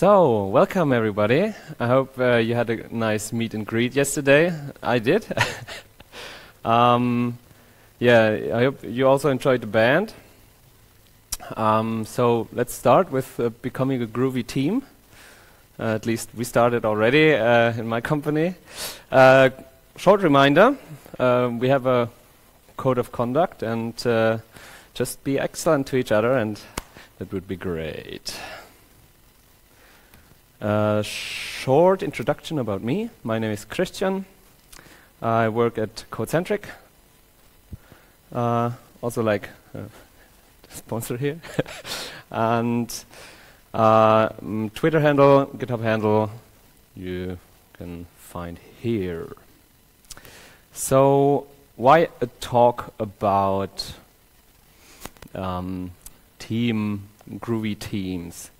So, welcome everybody. I hope you had a nice meet and greet yesterday. I did. Yeah, I hope you also enjoyed the band. So let's start with becoming a groovy team. At least we started already in my company. Short reminder, we have a code of conduct and just be excellent to each other and that would be great. Short introduction about me. My name is Christian. I work at Codecentric. Also like sponsor here. And Twitter handle, GitHub handle, you can find here. So why a talk about groovy teams?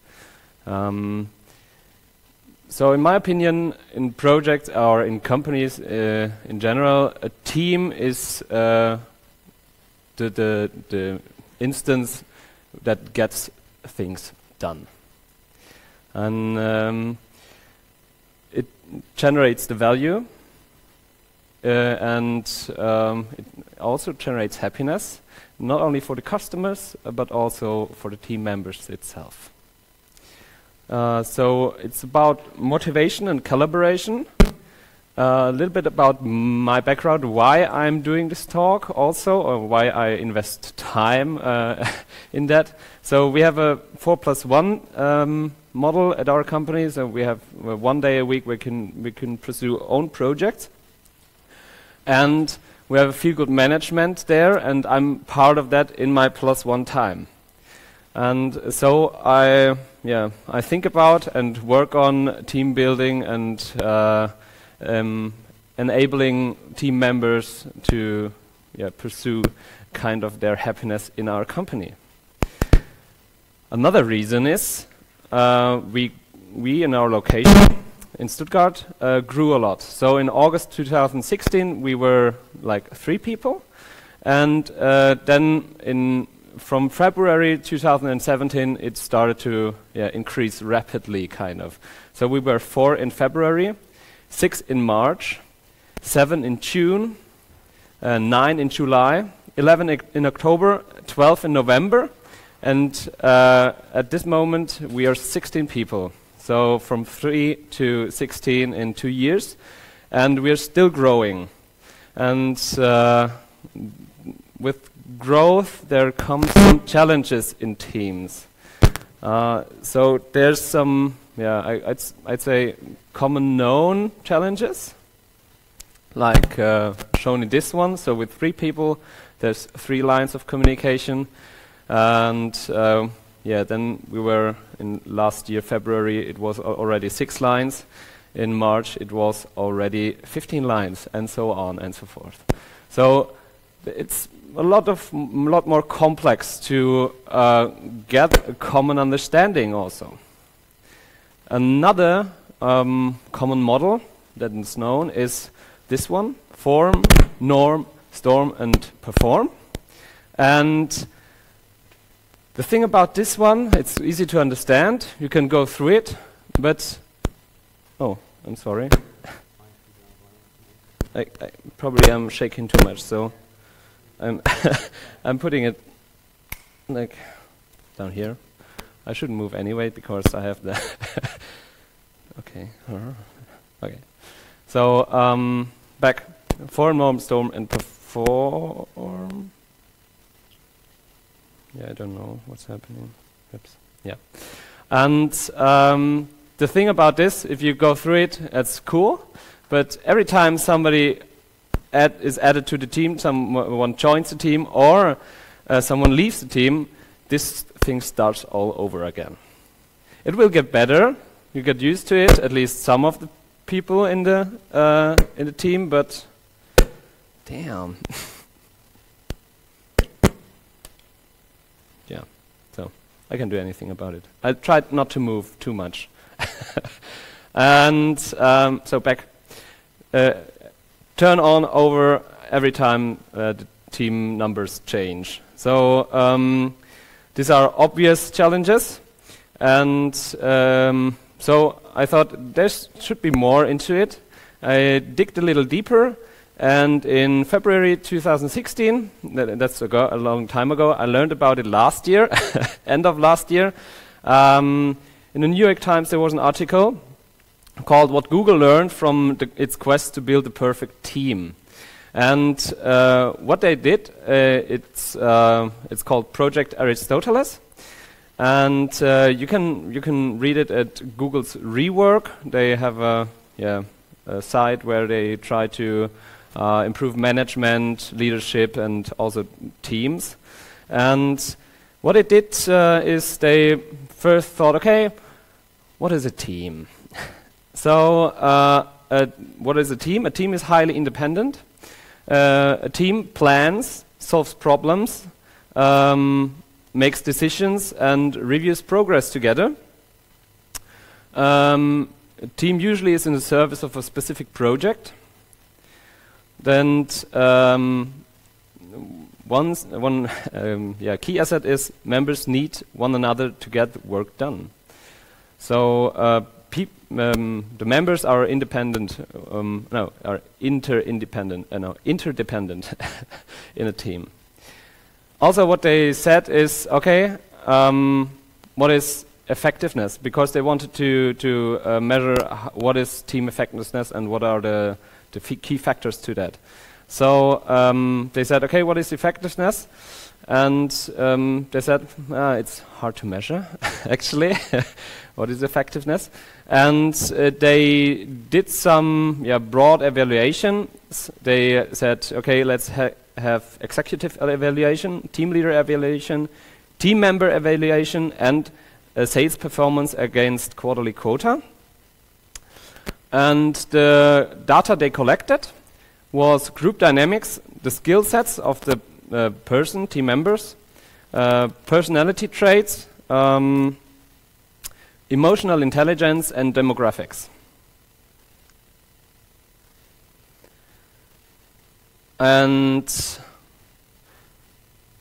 So in my opinion, in projects or in companies in general, a team is the instance that gets things done. And it generates the value and it also generates happiness, not only for the customers, but also for the team members itself. So it's about motivation and collaboration. A little bit about my background, why I'm doing this talk also, or why I invest time in that. So we have a 4+1 model at our company. So we have 1 day a week we can pursue own projects. And we have a few good management there, and I'm part of that in my +1 time. And so I think about and work on team building and enabling team members to pursue kind of their happiness in our company. Another reason is we in our location in Stuttgart grew a lot. So in August 2016 we were like 3 people, and then from February 2017, it started to increase rapidly, kind of. So we were 4 in February, 6 in March, 7 in June, 9 in July, 11 in October, 12 in November, and at this moment we are 16 people. So from 3 to 16 in 2 years, and we are still growing. And with growth, there come some challenges in teams. So there's some, I'd say, common known challenges, like shown in this one. So with 3 people, there's 3 lines of communication. And then we were, in last year, February, it was already 6 lines. In March, it was already 15 lines, and so on and so forth. So it's a lot more complex to get a common understanding also. Another common model that is known is this one: form, norm, storm, and perform. And the thing about this one, it's easy to understand. You can go through it, but oh, I'm sorry. I probably am shaking too much, so. I'm putting it like down here. I shouldn't move anyway because I have the okay. Okay. So back. Form, norm, storm, and perform. Yeah, I don't know what's happening. Oops. Yeah. And the thing about this, if you go through it, that's cool. But every time somebody is added to the team, someone joins the team, or someone leaves the team, this thing starts all over again. It will get better. You get used to it, at least some of the people in the team. But damn, yeah. So I can't do anything about it. I tried not to move too much, and so back. Turn on over every time the team numbers change. So these are obvious challenges, and So I thought there should be more into it. I digged a little deeper, and in February 2016, that's a long time ago, I learned about it last year, end of last year. In the New York Times there was an article called What Google Learned from its Quest to Build the Perfect Team. And what they did, it's called Project Aristoteles. And you can read it at Google's Rework. They have a site where they try to improve management, leadership, and also teams. And what it did is they first thought, okay, what is a team? So what is a team? A team is highly independent. A team plans, solves problems, makes decisions, and reviews progress together. A team usually is in the service of a specific project. Then key asset is members need one another to get the work done. So the members are interdependent in a team. Also, what they said is, okay, what is effectiveness? Because they wanted to measure what is team effectiveness and what are the key factors to that. So they said, okay, what is effectiveness? And they said, it's hard to measure, actually, what is effectiveness? And they did some broad evaluations. They said, okay, let's have executive evaluation, team leader evaluation, team member evaluation, and sales performance against quarterly quota. And the data they collected was group dynamics, the skill sets of the team members, personality traits, emotional intelligence, and demographics. And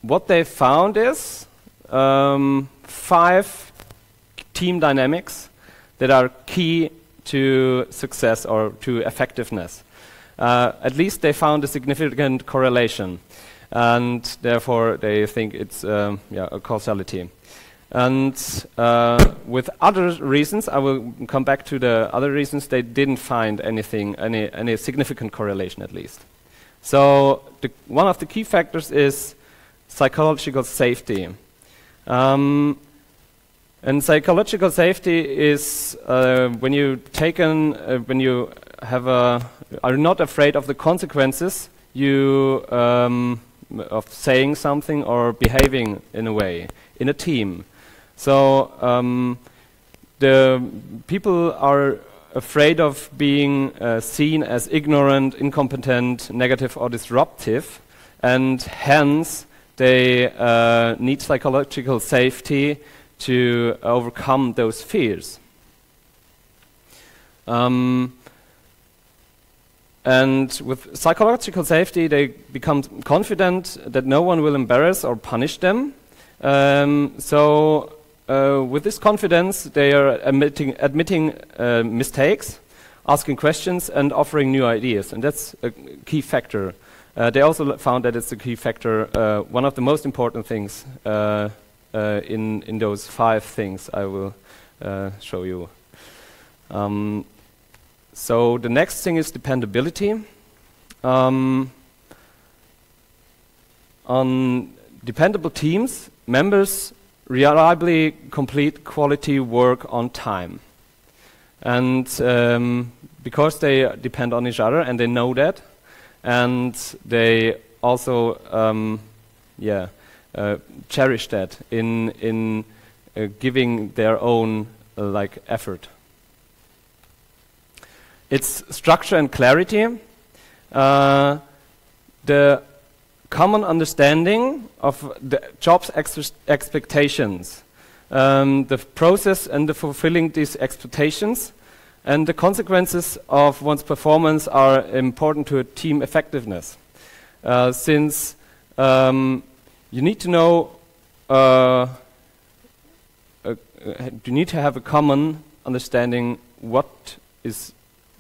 what they found is 5 team dynamics that are key to success or to effectiveness. At least they found a significant correlation. And therefore, they think it's a causality. And with other reasons, I will come back to the other reasons, they didn't find anything, any significant correlation at least. So one of the key factors is psychological safety. And psychological safety is when you have are not afraid of the consequences you of saying something or behaving in a way, in a team. So the people are afraid of being seen as ignorant, incompetent, negative or disruptive, and hence they need psychological safety to overcome those fears. And with psychological safety, they become confident that no one will embarrass or punish them. With this confidence, they are admitting mistakes, asking questions, and offering new ideas. And that's a key factor. They also found that it's a key factor, one of the most important things in those 5 things I will show you. So the next thing is dependability. On dependable teams, members reliably complete quality work on time. And because they depend on each other and they know that, and they also cherish that in giving their own effort. It's structure and clarity, the common understanding of the job's expectations, the process and the fulfilling these expectations, and the consequences of one's performance are important to a team effectiveness. Since you need to have a common understanding what is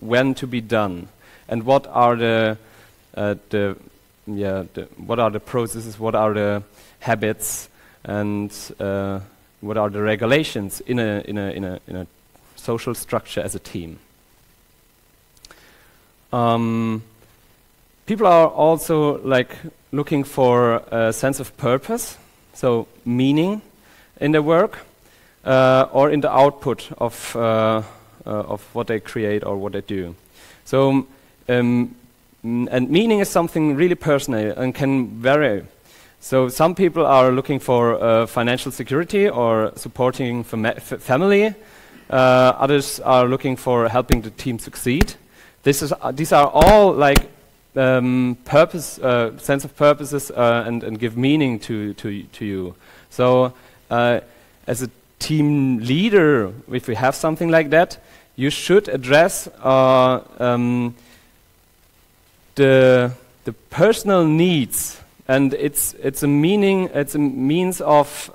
when to be done and what are the processes, what are the habits, and what are the regulations in a social structure as a team. People are also like looking for a sense of purpose, so meaning in their work or in the output of what they create or what they do. So, and meaning is something really personal and can vary. So some people are looking for financial security or supporting family. Others are looking for helping the team succeed. These are all like sense of purposes and give meaning to you. So as a team leader, if we have something like that, you should address the personal needs, and it's a means of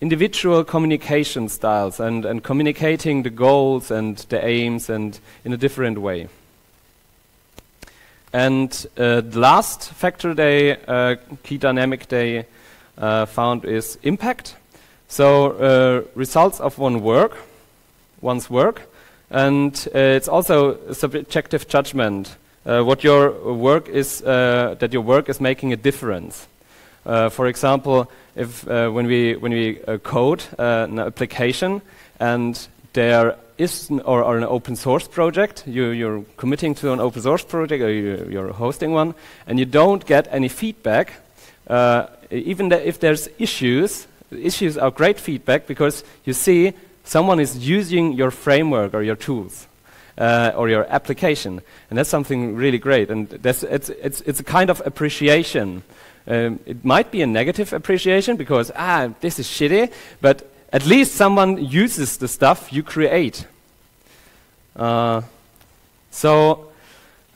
individual communication styles and communicating the goals and the aims and in a different way. And the last factor they key dynamic they found is impact. So results of one's work, and it's also a subjective judgment that your work is making a difference. For example, if when we code an application and there is or an open source project, you're committing to an open source project or you're hosting one, and you don't get any feedback, even if there's issues, issues are great feedback because you see someone is using your framework or your tools or your application, and that's something really great. And that's it's a kind of appreciation. It might be a negative appreciation because, this is shitty, but at least someone uses the stuff you create. So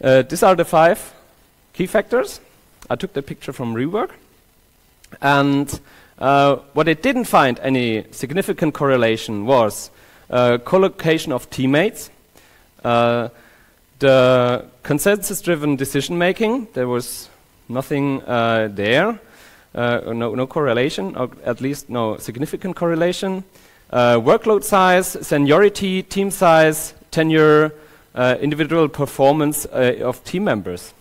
these are the 5 key factors. I took the picture from Rework. And what it didn't find any significant correlation was collocation of teammates, the consensus-driven decision-making. There was nothing there, no correlation, or at least no significant correlation. Workload size, seniority, team size, tenure, individual performance of team members.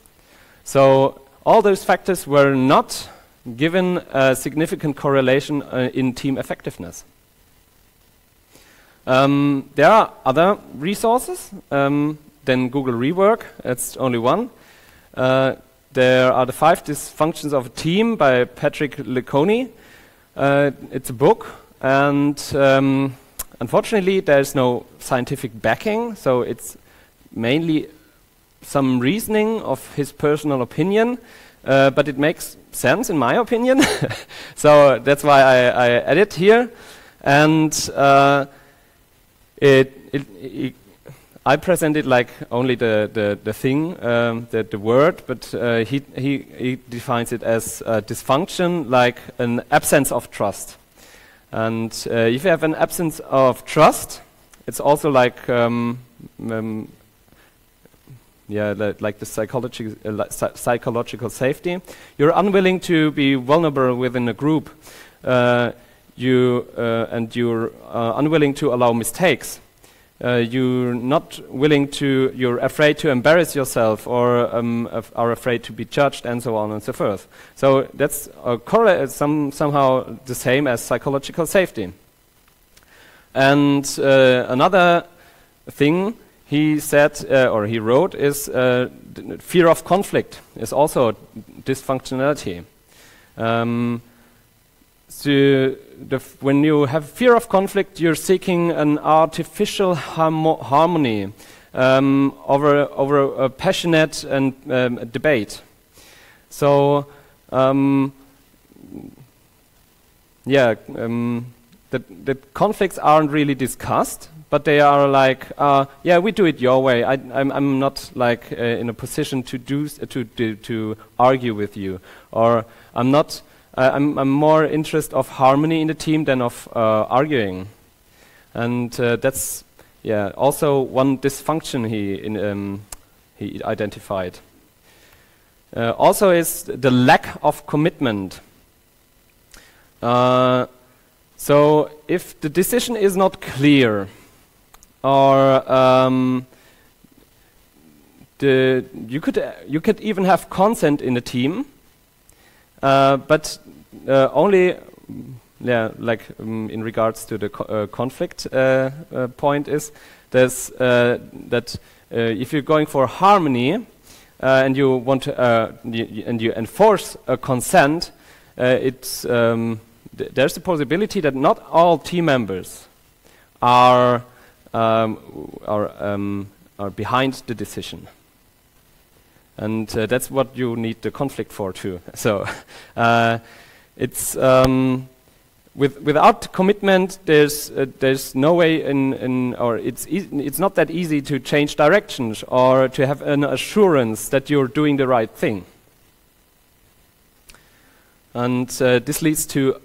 So all those factors were not given a significant correlation in team effectiveness. There are other resources than Google Rework. It's only one. There are the 5 dysfunctions of a team by Patrick Lencioni. It's a book, and unfortunately there's no scientific backing, so it's mainly some reasoning of his personal opinion, but it makes sense in my opinion. So that's why I add it here. And I presented like only the thing, the word, but he defines it as dysfunction, like an absence of trust. And if you have an absence of trust, it's also like the psychological safety. You're unwilling to be vulnerable within a group. You're unwilling to allow mistakes. You're not willing to, you're afraid to embarrass yourself, or are afraid to be judged, and so on and so forth. So that's somehow the same as psychological safety. And another thing he said, or he wrote, is fear of conflict is also dysfunctionality. When you have fear of conflict, you're seeking an artificial harmony over a passionate and debate. So, the conflicts aren't really discussed, but they are like, we do it your way. I'm not like in a position to argue with you, or I'm not. I'm more interested of harmony in the team than of arguing, and that's also one dysfunction he identified. Also is the lack of commitment. So if the decision is not clear, or you could even have consent in the team, but only in regards to the conflict point is there's that if you're going for harmony and you want to and you enforce a consent, there's the possibility that not all team members are behind the decision. And that's what you need the conflict for too. So it's without commitment, there's no way or it's not that easy to change directions or to have an assurance that you're doing the right thing. And this leads to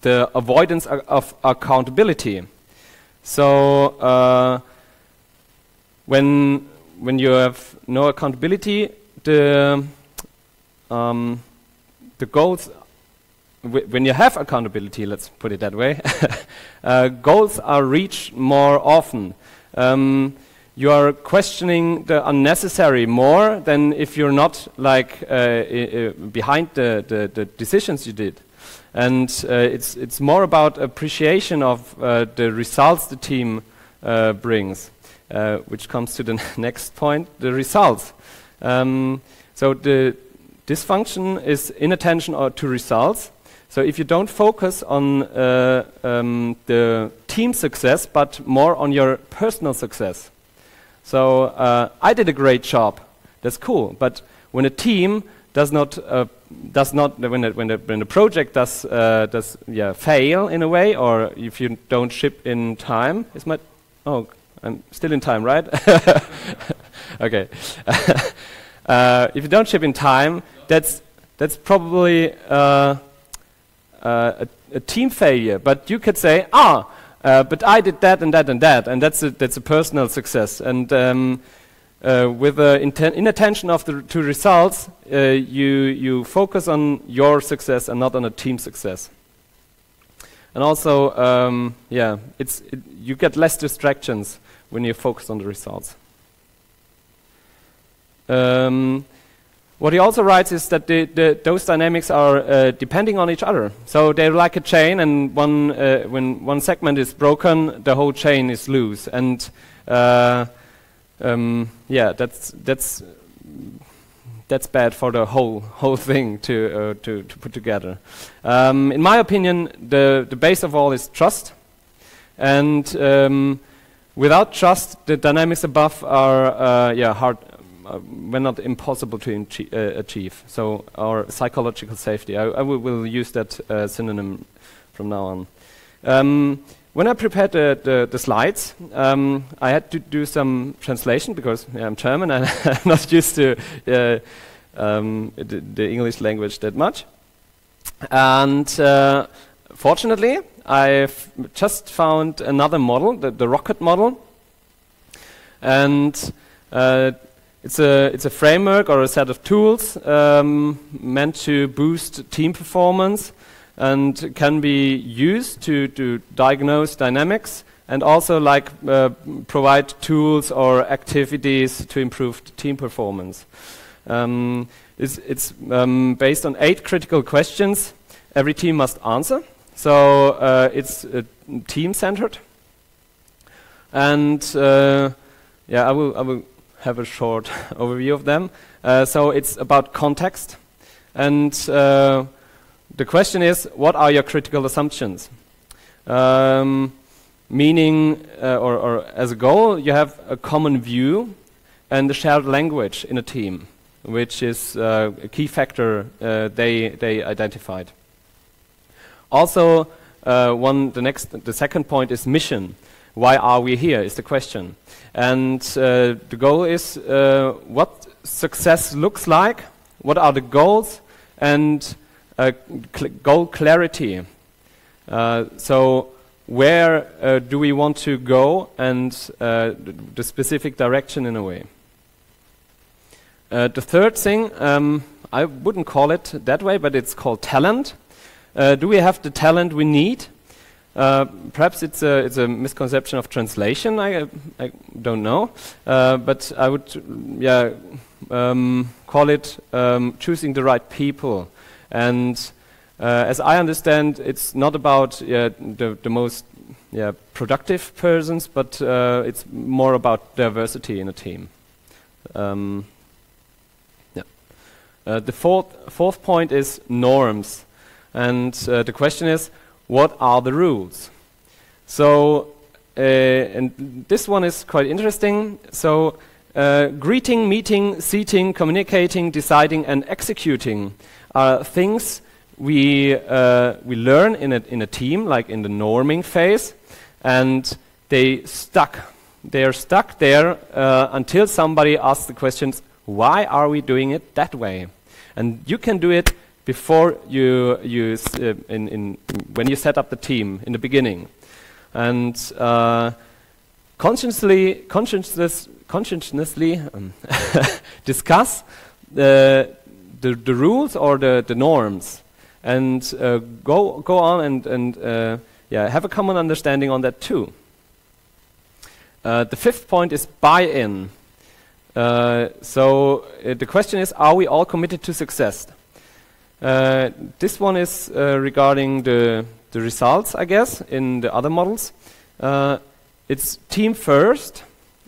the avoidance of accountability. So when you have no accountability, the goals, when you have accountability, let's put it that way, goals are reached more often. You are questioning the unnecessary more than if you're not like behind the decisions you did. And it's more about appreciation of the results the team brings. Which comes to the next point, the results. So the dysfunction is inattention to results. So if you don't focus on the team success, but more on your personal success. So I did a great job. That's cool. But when a team when the project does fail in a way, or if you don't ship in time, it's my I'm still in time, right? Okay. If you don't ship in time, that's probably a team failure. But you could say, but I did that and that and that, and that's a personal success. And with the inattention of to results, you focus on your success and not on a team success. And also, you get less distractions when you focus on the results. What he also writes is that those dynamics are depending on each other. So they're like a chain, and when one segment is broken, the whole chain is loose. And that's bad for the whole thing to put together. In my opinion, the base of all is trust, and without trust, the dynamics above are hard, when not impossible to achieve. So our psychological safety, I will use that synonym from now on. When I prepared the slides, I had to do some translation because I'm German and I'm not used to the English language that much. And fortunately, I've just found another model, the rocket model, and it's a framework or a set of tools meant to boost team performance, and can be used to diagnose dynamics and also like provide tools or activities to improve team performance. It's based on 8 critical questions every team must answer. So it's team-centered. And I will have a short overview of them. So it's about context, and the question is, what are your critical assumptions? Meaning, or as a goal, you have a common view and a shared language in a team, which is a key factor they identified. Also, the second point is mission. Why are we here is the question. And the goal is what success looks like, what are the goals, and goal clarity. So where do we want to go, and the specific direction in a way. The third thing, I wouldn't call it that way, but it's called talent. Do we have the talent we need? Perhaps it's a misconception of translation, I don't know, but I would call it choosing the right people. And as I understand, it's not about the most productive persons, but it's more about diversity in a team. The fourth point is norms, and the question is, what are the rules? So, and this one is quite interesting. So, greeting, meeting, seating, communicating, deciding, and executing are things we learn in a team, like in the norming phase, and they stuck. They are stuck there until somebody asks the questions, why are we doing it that way? And you can do it before you when you set up the team in the beginning, and conscientiously discuss the rules or the norms, and go on and have a common understanding on that too. The fifth point is buy-in. So the question is, are we all committed to success? This one is regarding the results, I guess, in the other models. It's team first,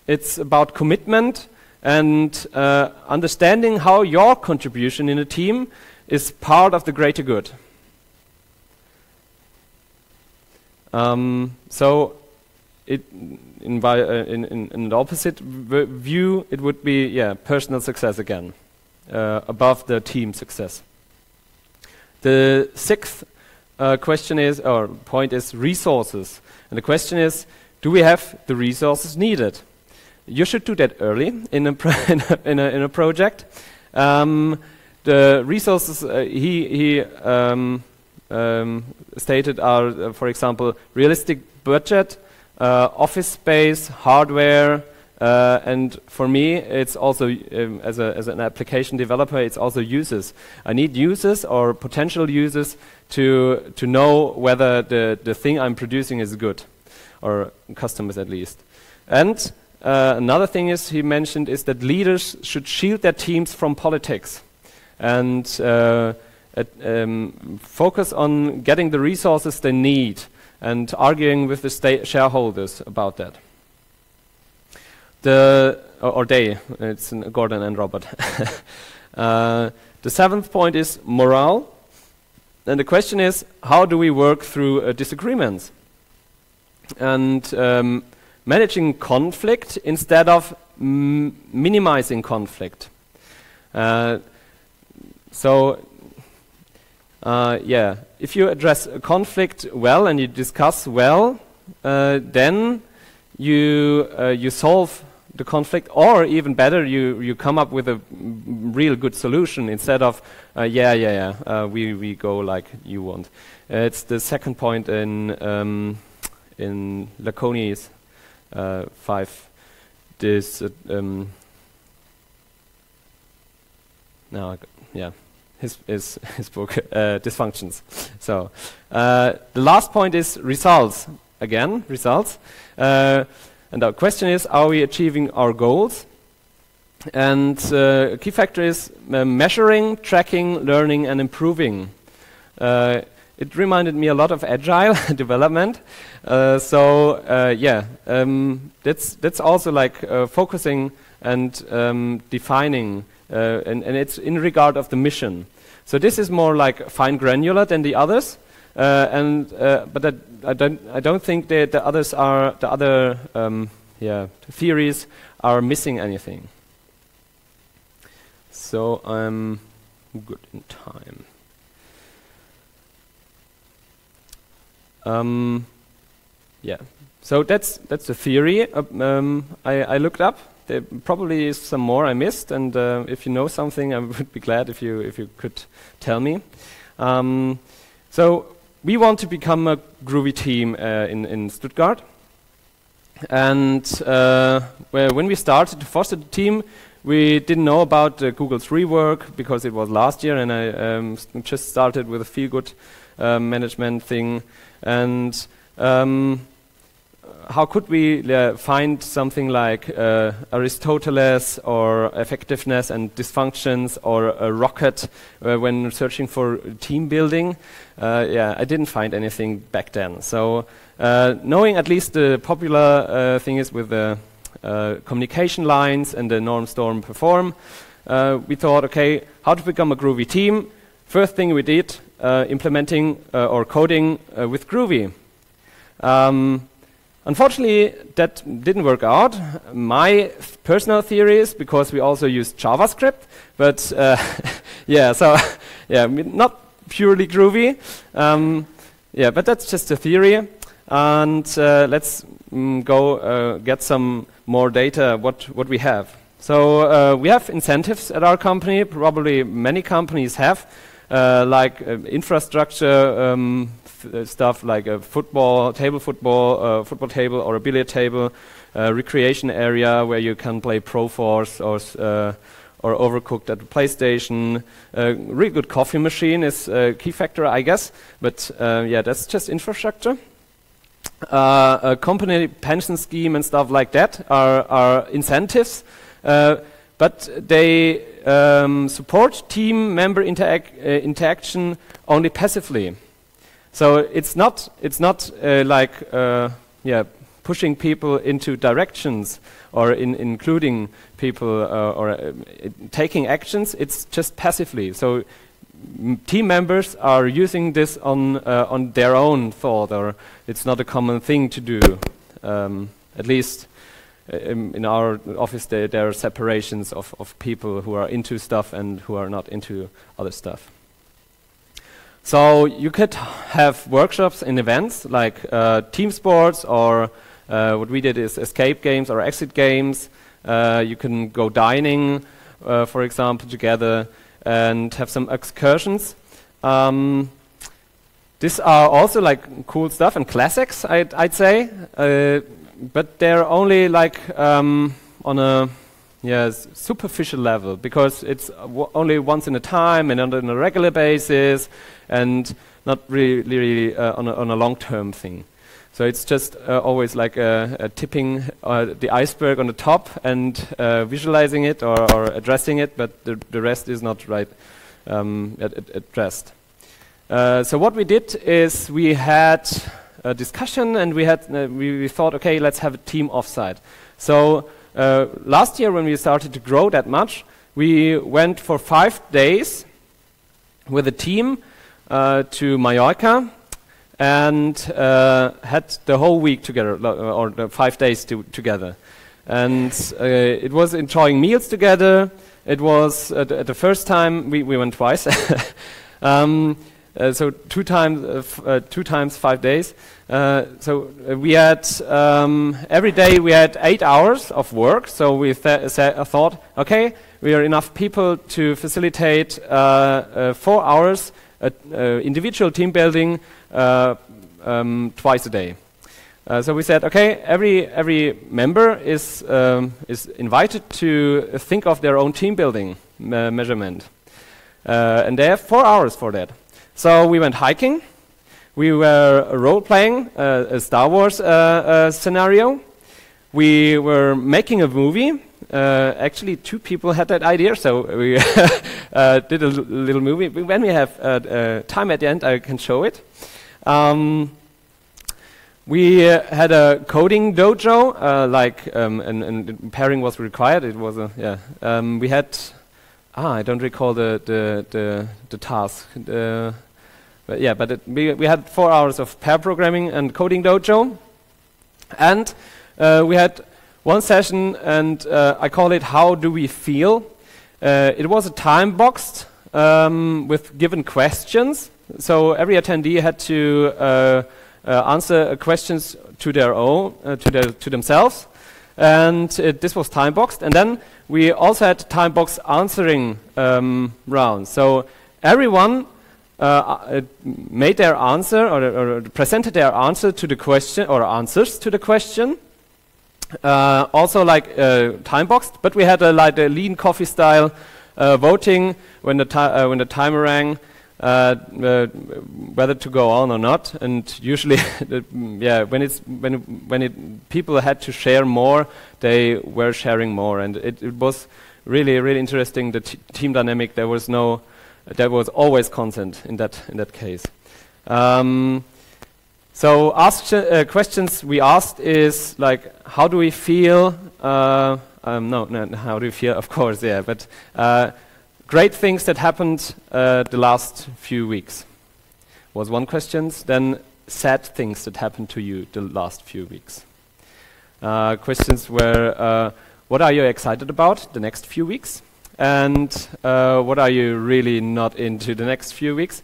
it's about commitment, and understanding how your contribution in a team is part of the greater good. So in the opposite view, it would be personal success again, above the team success. The sixth question is, or point is, resources. And the question is, do we have the resources needed? You should do that early in a project. The resources he stated are, for example, realistic budget, office space, hardware, and for me, it's also, as an application developer, it's also users. I need users or potential users to know whether the thing I'm producing is good, or customers at least. And another thing is he mentioned is that leaders should shield their teams from politics, and focus on getting the resources they need and arguing with the shareholders about that. It's Gordon and Robert. The seventh point is morale. And the question is, how do we work through disagreements? And managing conflict instead of minimizing conflict. If you address a conflict well and you discuss well, then you solve the conflict, or even better, you come up with a real good solution instead of we go like you want. It's the second point in Lencioni's 5. His book Dysfunctions. So the last point is results. Again, results. And our question is, are we achieving our goals? And a key factor is measuring, tracking, learning, and improving. It reminded me a lot of agile development. That's also like focusing and defining, and it's in regard of the mission. So this is more like fine granular than the others. But I don't think that the theories are missing anything. So I'm good in time. So that's the theory I looked up. There probably is some more I missed, and if you know something, I would be glad if you could tell me. So we want to become a Groovy team in Stuttgart. And when we started to foster the team, we didn't know about the Google 3 work because it was last year, and I just started with a feel-good management thing. And how could we find something like Aristoteles or effectiveness and dysfunctions or a rocket when searching for team building? Yeah, I didn't find anything back then. So knowing at least the popular thing is with the communication lines and the norm, storm, perform, we thought, okay, how to become a Groovy team? First thing we did, implementing or coding with Groovy. Unfortunately, that didn't work out. My personal theory is because we also used JavaScript, but yeah, so yeah, not purely Groovy. Yeah, but that's just a theory. And let's go get some more data. What we have? So we have incentives at our company. Probably many companies have, like infrastructure. Stuff like a football table or a billiard table, recreation area where you can play Pro Force or Overcooked at the PlayStation. A really good coffee machine is a key factor, I guess. But yeah, that's just infrastructure. A company pension scheme and stuff like that are incentives, but they support team member interaction only passively. So it's not like yeah, pushing people into directions or including people or taking actions. It's just passively. So team members are using this on their own thought, or it's not a common thing to do. At least in our office, there are separations of people who are into stuff and who are not into other stuff. So you could have workshops and events like team sports, or what we did is escape games or exit games. You can go dining, for example, together and have some excursions. These are also like cool stuff and classics, I'd say, but they're only like on a superficial level, because it's only once in a time and on a regular basis, and not really on a long-term thing. So it's just always like a tipping the iceberg on the top and visualizing it or addressing it, but the rest is not right addressed. So what we did is we had a discussion, and we thought, okay, let's have a team offsite. So last year, when we started to grow that much, we went for 5 days with a team to Mallorca and had the whole week together, or the 5 days together. And it was enjoying meals together. It was the first time we went twice, so 2 times 5 days. So we had every day we had 8 hours of work. So we thought, okay, we are enough people to facilitate 4 hours individual team building twice a day. So we said, okay, every member is invited to think of their own team building measurement, and they have 4 hours for that. So we went hiking. We were role-playing a Star Wars scenario. We were making a movie. Actually, 2 people had that idea, so we did a little movie. When we have time at the end, I can show it. We had a coding dojo, like, and pairing was required. It was a, yeah. We had, I don't recall the task. But yeah, but we had 4 hours of pair programming and coding dojo, and we had one session, and I call it "How do we feel?" It was a time boxed with given questions, so every attendee had to answer questions to their own, to themselves, and this was time boxed. And then we also had time boxed answering rounds, so everyone made their answer or presented their answer to the question or answers to the question. Also like time boxed, but we had like a lean coffee style voting when the timer rang whether to go on or not. And usually, yeah, people had to share more, they were sharing more, and it was really interesting. The team dynamic, there was always consent in that case. So questions we asked is like, how do we feel? How do we feel? Of course, yeah. But great things that happened the last few weeks was one question. Then sad things that happened to you the last few weeks. Questions were, what are you excited about the next few weeks? And what are you really not into the next few weeks?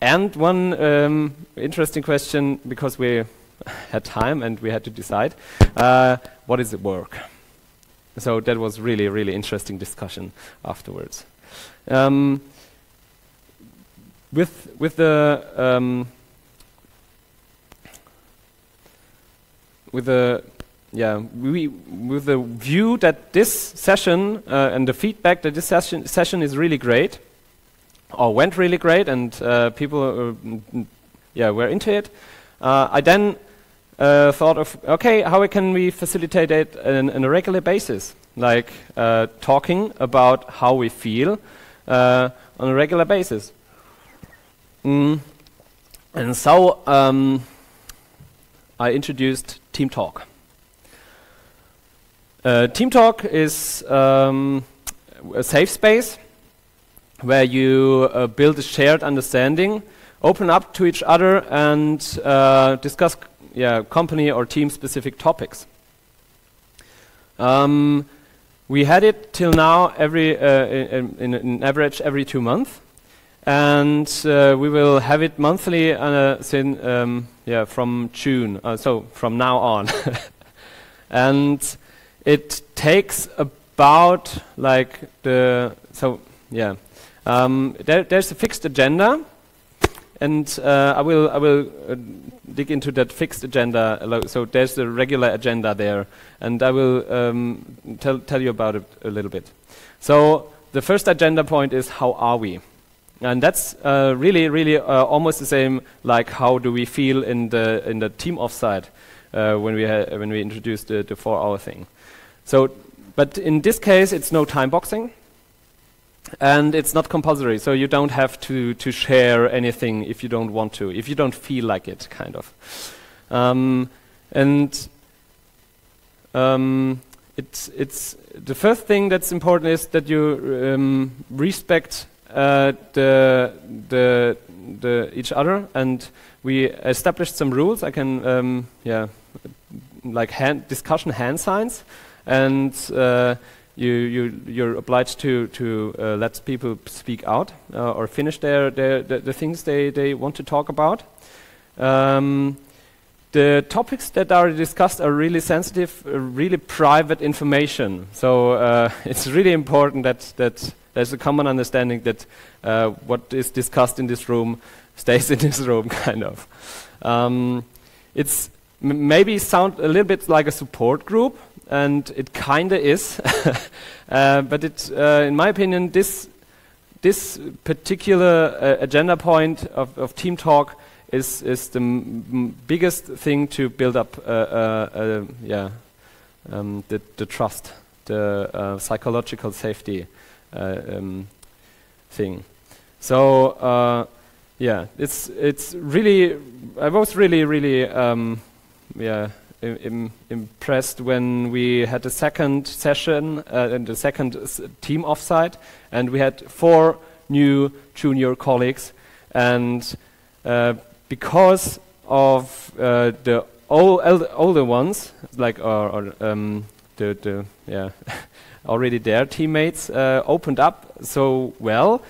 And one interesting question, because we had time and we had to decide, what is work? So that was really interesting discussion afterwards. With the view that this session and the feedback that this session is really great, or went really great, and people were into it. I then thought of, okay, how can we facilitate it on a regular basis, like talking about how we feel on a regular basis. And so I introduced Team Talk. Team Talk is a safe space where you build a shared understanding, open up to each other, and discuss company or team-specific topics. We had it till now in average every 2 months, and we will have it monthly from June, so from now on. And it takes about there's a fixed agenda, and I will dig into that fixed agenda. So there's the regular agenda there, and I will tell you about it a little bit. So the first agenda point is, how are we? And that's really almost the same like how do we feel in the team offsite when we introduced the 4-hour thing. So, but in this case, it's no time boxing, and it's not compulsory. So you don't have to share anything if you don't want to, if you don't feel like it, kind of. It's the first thing that's important is that you respect each other, and we established some rules. I can like discussion hand signs, and you're obliged to let people speak out or finish the things they want to talk about. The topics that are discussed are really sensitive, really private information. So it's really important that there's a common understanding that what is discussed in this room stays in this room, kind of. It's maybe sound a little bit like a support group, and it kinda is, but it, in my opinion, this particular agenda point of Team Talk is the biggest thing to build up the trust, the psychological safety thing. So it's really, I was really impressed when we had the second session and the second team offsite, and we had 4 new junior colleagues, and because of the older ones, like already their teammates opened up so well.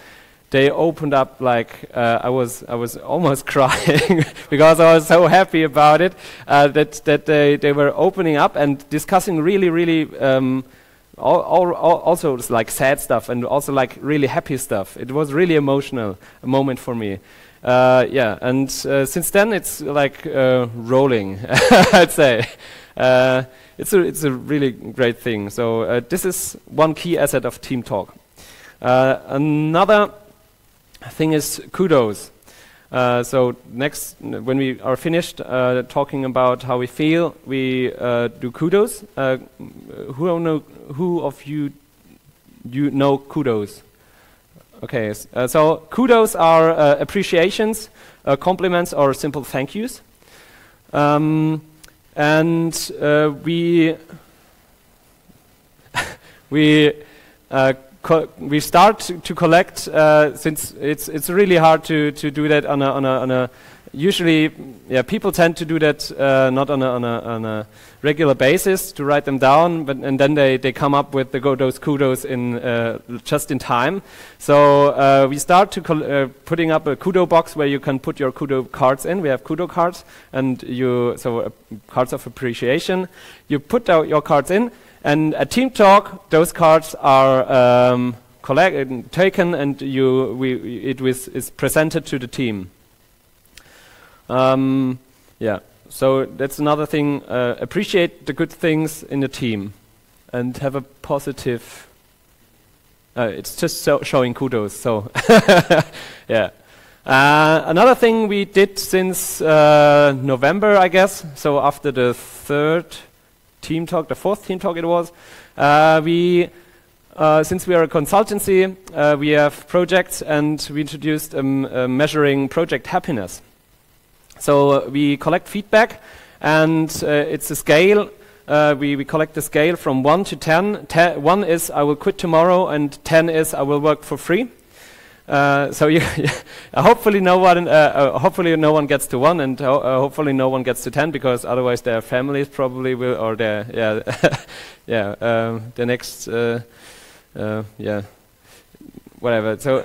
They opened up like I was almost crying because I was so happy about it that they were opening up and discussing really also like sad stuff and also like really happy stuff. It was really emotional, a moment for me. Yeah, and since then it's like rolling, I'd say. It's a really great thing. So this is one key asset of Team Talk. Another thing is kudos. So next, when we are finished talking about how we feel, we do kudos. Who of you know kudos? Okay, so kudos are appreciations, compliments, or simple thank yous. And we start to collect, since it's really hard to do that on a usually, yeah, people tend to do that not on a regular basis, to write them down, but and then they come up with those kudos in just in time. So we start to putting up a kudo box where you can put your kudo cards in. We have kudo cards, and cards of appreciation. You put your cards in, and at Team Talk, those cards are taken, and it is presented to the team. Yeah, so that's another thing. Appreciate the good things in the team and have a positive, it's just showing kudos, so yeah. Another thing we did since November, I guess, so after the fourth Team Talk it was, since we are a consultancy, we have projects, and we introduced measuring project happiness. So we collect feedback, and it's a scale. We collect the scale from 1 to 10. 1 is I will quit tomorrow, and 10 is I will work for free. So you hopefully no one gets to 1, and hopefully no one gets to 10, because otherwise their families probably will, or their yeah yeah the next yeah whatever. So.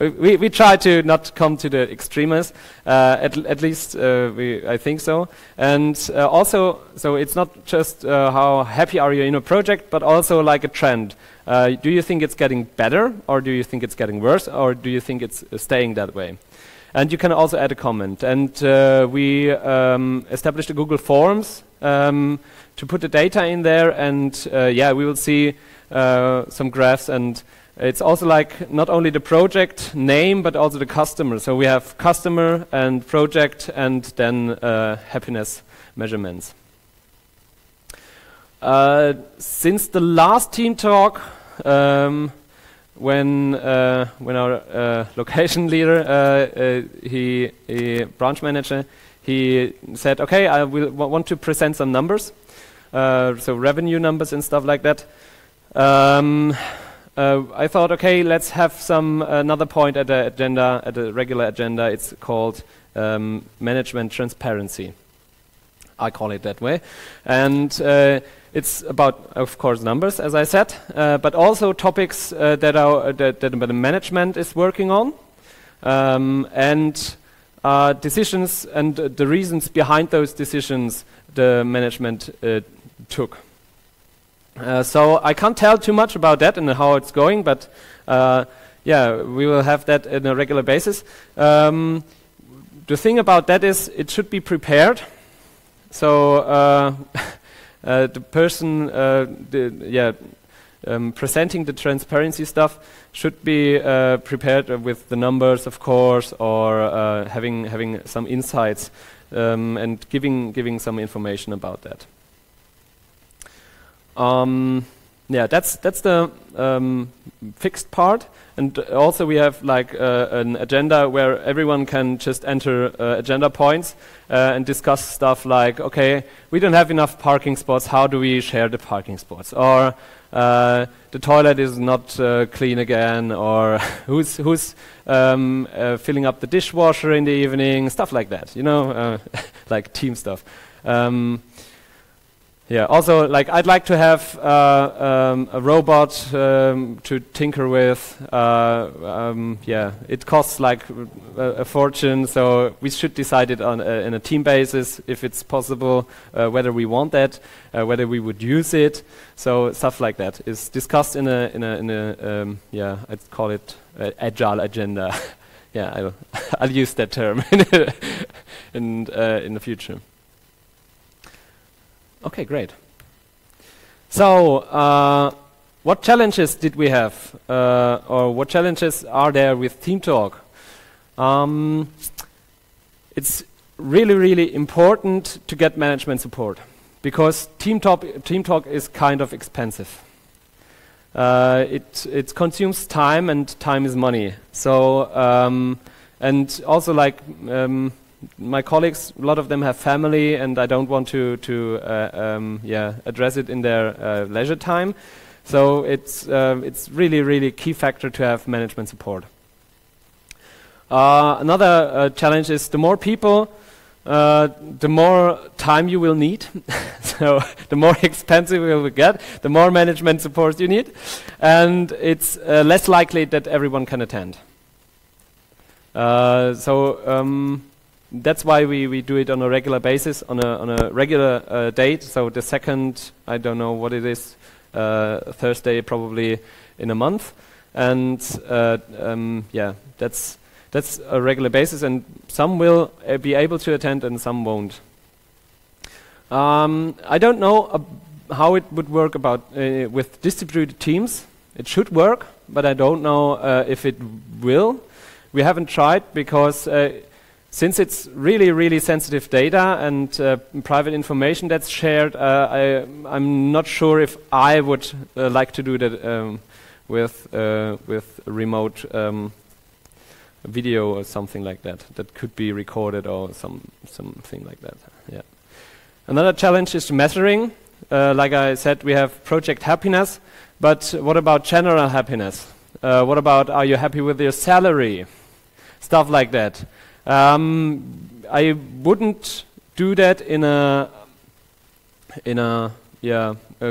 We try to not come to the extremists, at least I think so. And also, so it's not just how happy are you in a project, but also like a trend. Do you think it's getting better, or do you think it's getting worse, or do you think it's staying that way? And you can also add a comment. And we established a Google Forms to put the data in there, and yeah, we will see some graphs. And it's also like not only the project name, but also the customer. So we have customer and project, and then happiness measurements. Since the last Team Talk, when our location leader, branch manager, he said, okay, I will want to present some numbers, so revenue numbers and stuff like that. I thought, okay, let's have another point at the agenda, at the regular agenda. It's called management transparency. I call it that way, and it's about, of course, numbers, as I said, but also topics that the management is working on, and decisions and the reasons behind those decisions the management took. So I can't tell too much about that and how it's going, but yeah, we will have that on a regular basis. The thing about that is it should be prepared. So the person presenting the transparency stuff should be prepared with the numbers, of course, or having some insights and giving some information about that. Yeah, that's the fixed part, and also we have like an agenda where everyone can just enter agenda points and discuss stuff like, okay, we don't have enough parking spots, how do we share the parking spots, or the toilet is not clean again, or who's filling up the dishwasher in the evening, stuff like that, you know, like team stuff. Yeah, also like I'd like to have a robot to tinker with. Yeah, it costs like a fortune, so we should decide it on in a team basis if it's possible, whether we want that, whether we would use it. So stuff like that is discussed in a yeah, I'd call it agile agenda. Yeah, I'll use that term in the future. Okay, great. So, what challenges did we have, or what challenges are there with Team Talk? It's really, really important to get management support, because Team Talk is kind of expensive. It consumes time, and time is money. So, and also like. My colleagues, a lot of them have family, and I don't want to address it in their leisure time. So it's really, really key factor to have management support. Another challenge is the more people, the more time you will need. So the more expensive it will get, the more management support you need, and it's less likely that everyone can attend. That's why we do it on a regular basis, on a regular date. So the second, I don't know what it is, Thursday probably in a month, and yeah, that's a regular basis. And some will be able to attend, and some won't. I don't know how it would work about with distributed teams. It should work, but I don't know if it will. We haven't tried because. Since it's really, really sensitive data and private information that's shared, I'm not sure if I would like to do that with remote video or something like that. That could be recorded or something like that. Yeah. Another challenge is measuring. Like I said, we have project happiness, but what about general happiness? What about are you happy with your salary? Stuff like that. I wouldn't do that in a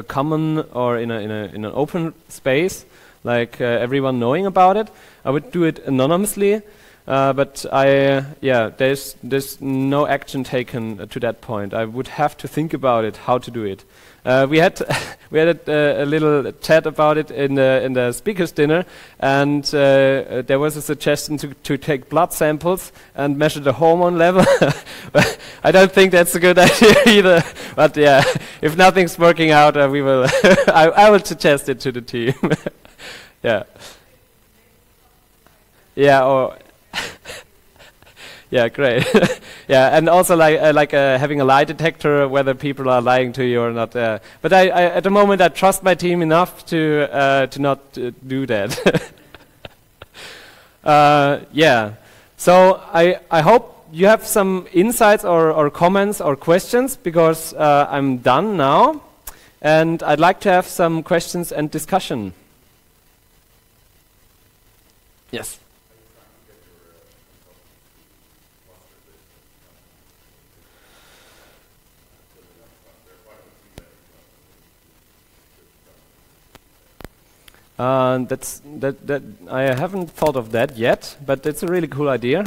common or in an open space, like everyone knowing about it. I would do it anonymously, but there's no action taken to that point. I would have to think about it, how to do it. We had a little chat about it in the speakers dinner, and there was a suggestion to take blood samples and measure the hormone level. I don't think that's a good idea either. But yeah, if nothing's working out, we will. I will suggest it to the team. Yeah. Yeah. Or. Yeah, great. Yeah, and also like having a lie detector, whether people are lying to you or not. But I at the moment, I trust my team enough to not do that. Yeah. So I hope you have some insights or comments or questions, because I'm done now, and I'd like to have some questions and discussion. Yes. That I haven't thought of that yet, but it's a really cool idea.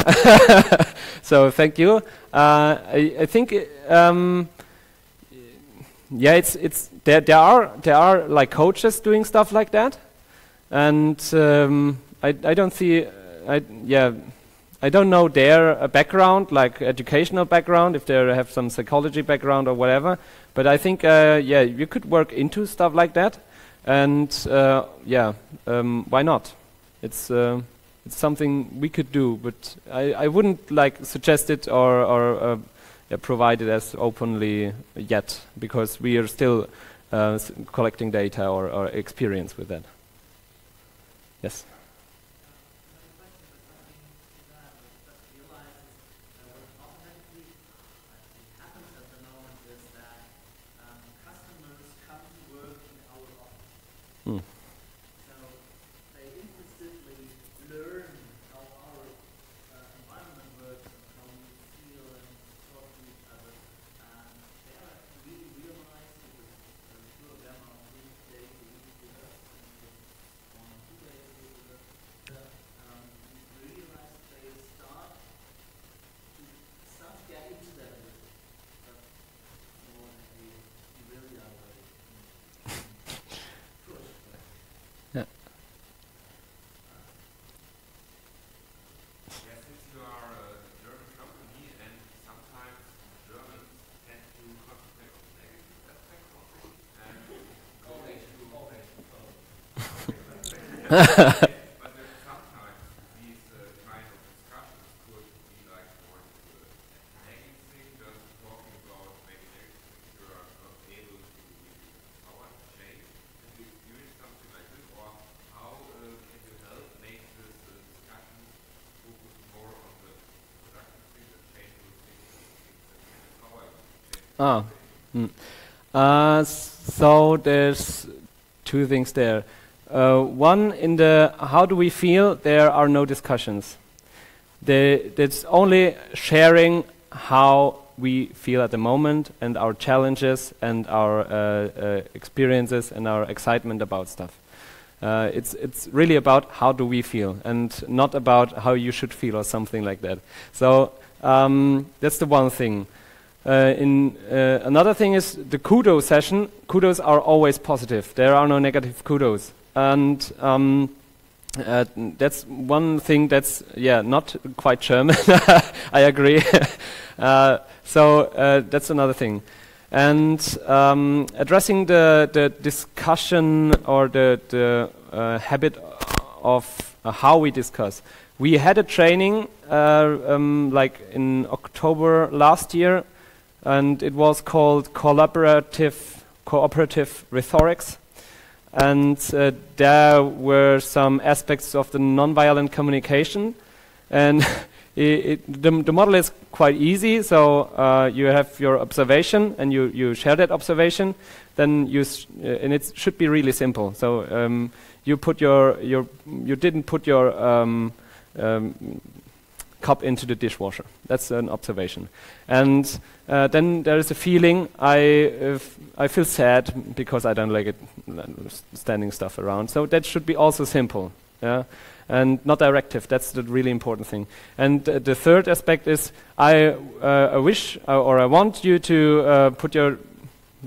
So thank you. I think yeah, it's there are like coaches doing stuff like that, and I don't see I don't know their background, like educational background, if they have some psychology background or whatever. But I think yeah, you could work into stuff like that. And yeah, why not? It's something we could do, but I wouldn't like suggest it or provide it as openly yet, because we are still collecting data or experience with that. Yes. Mm. So they implicitly learn how our environment works and how we feel and talk to each other. They haven't really realized it was Oh. So there's two things there. One, in the how do we feel, there are no discussions. It's only sharing how we feel at the moment and our challenges and our experiences and our excitement about stuff. It's really about how do we feel and not about how you should feel or something like that. So that's the one thing. Another thing is the kudo session. Kudos are always positive. There are no negative kudos, and that's one thing that's not quite German. I agree. So that's another thing. And addressing the discussion or the habit of how we discuss. We had a training like in October last year. And it was called Collaborative Cooperative Rhetorics. And there were some aspects of the nonviolent communication. And the model is quite easy. So you have your observation, and you share that observation. Then and it should be really simple. So you put you didn't put your cup into the dishwasher. That's an observation. And then there is a feeling, I feel sad because I don't like it standing stuff around. So that should be also simple, and not directive. That's the really important thing. And the third aspect is I wish or I want you to put your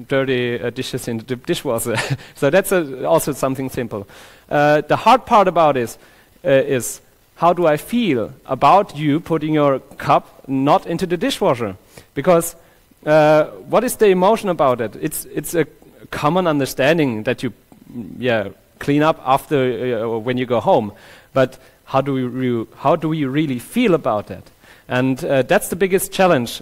dirty dishes in the dishwasher. So that's also something simple. The hard part about it is how do I feel about you putting your cup not into the dishwasher? Because what is the emotion about it? It's a common understanding that you clean up after when you go home, but how do we really feel about that? And that's the biggest challenge.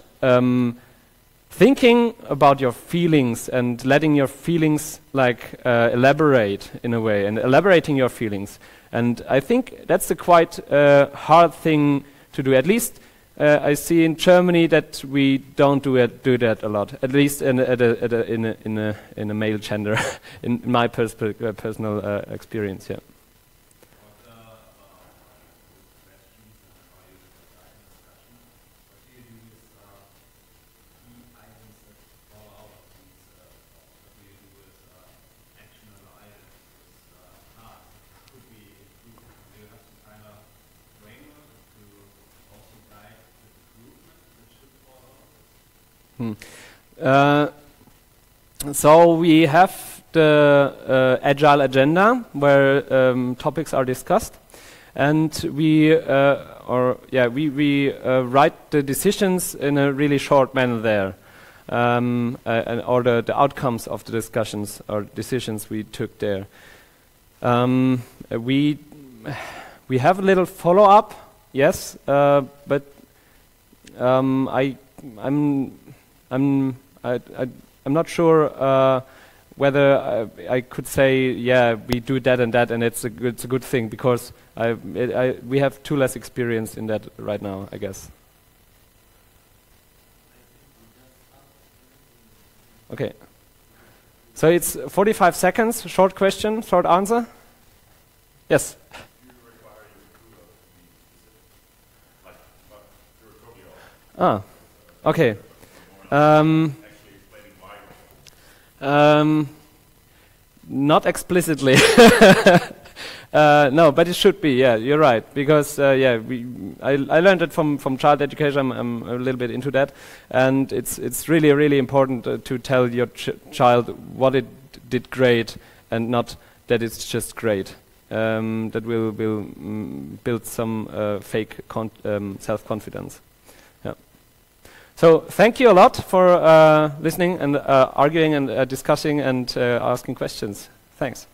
Thinking about your feelings and letting your feelings elaborate in a way, and elaborating your feelings. And I think that's a quite hard thing to do. At least I see in Germany that we don't do that a lot. At least in a male gender, in my personal experience. Yeah. So we have the agile agenda where topics are discussed, and we write the decisions in a really short manner there, or the outcomes of the discussions or decisions we took there. We have a little follow up, yes, but I'm not sure whether I could say, we do that and that, and it's a good thing, because we have too less experience in that right now, I guess. Okay. So it's 45 seconds, short question, short answer. Yes. Ah, okay. Not explicitly. No, but it should be. Yeah, you're right. Because I learned it from child education. I'm a little bit into that, and it's really important to tell your child what it did great, and not that it's just great. That will build some fake self-confidence. So thank you a lot for listening and arguing and discussing and asking questions. Thanks.